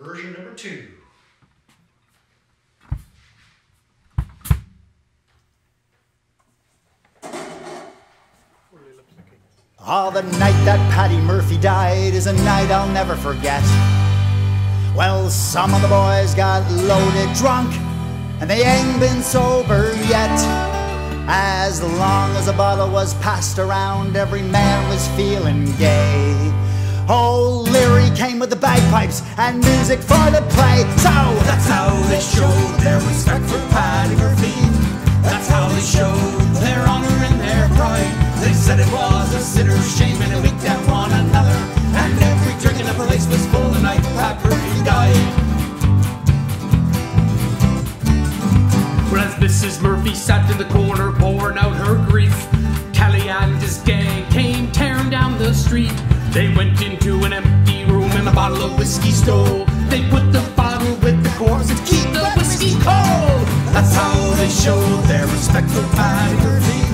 Version number 2. Ah, the night that Paddy Murphy died is a night I'll never forget. Well, some of the boys got loaded drunk, and they ain't been sober yet. As long as a bottle was passed around, every man was feeling gay. O'Leary came with the bagpipes and music for the play. So that's how they showed their respect for Paddy Murphy. That's how they showed their honor and their pride. They said it was a sinner's shame and it winked at one another. And every drink in the place was full the night Paddy Murphy died. Well, as Mrs. Murphy sat in the corner pouring out her grief, Kelly and his gang came tearing down the street. They went into an empty room and a bottle of whiskey stole. They put the bottle with the corks and keep the whiskey cold. That's how they showed their respect for Paddy Murphy.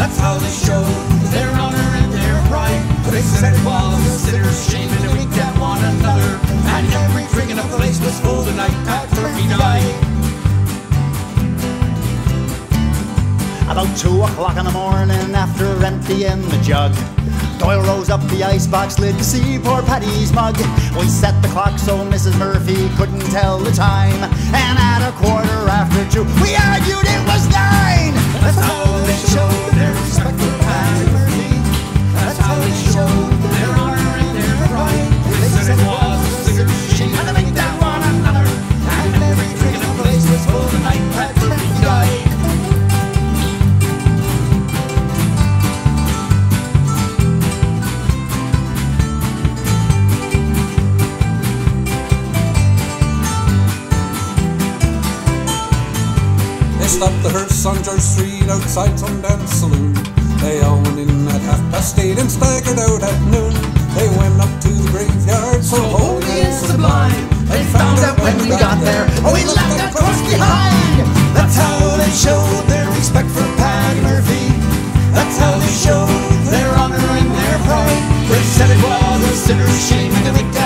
That's how they showed their honor and their pride. They said it was a sinner's shame and they winked at one another. And every drink in the place was full the night Paddy Murphy died. About 2 o'clock in the morning, after emptying the jug, Doyle rose up the icebox lid to see poor Paddy's mug. We set the clock so Mrs. Murphy couldn't tell the time, and at 1/4 after 2, we argued it was 9. That's how they showed their respect for Paddy Murphy. That's how they showed their honor and their pride. They said it was a sinner's shame and they winked at one another. And every drink in the place was full the night Paddy Murphy died. They stopped the hearse on George Street outside Sundown Saloon. They all went in at 8:30 and staggered out at noon. They went up to the graveyard so holy and sublime. They found out when we got there, oh, we left that corpse behind. That's how they showed their respect for Paddy Murphy. That's how they showed their honor and their pride. They said it was a sinner's shame and they